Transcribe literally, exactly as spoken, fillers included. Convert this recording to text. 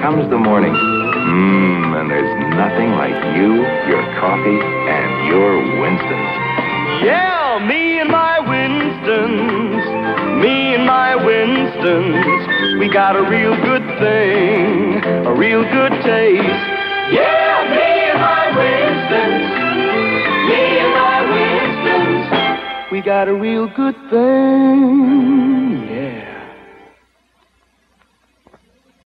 comes the morning. Mmm, and there's nothing like you, your coffee, and your Winstons. Yeah, me and my Winstons, me and my Winstons. We got a real good thing, a real good taste. Yeah, me and my Winstons, me and my Winstons. We got a real good thing, yeah.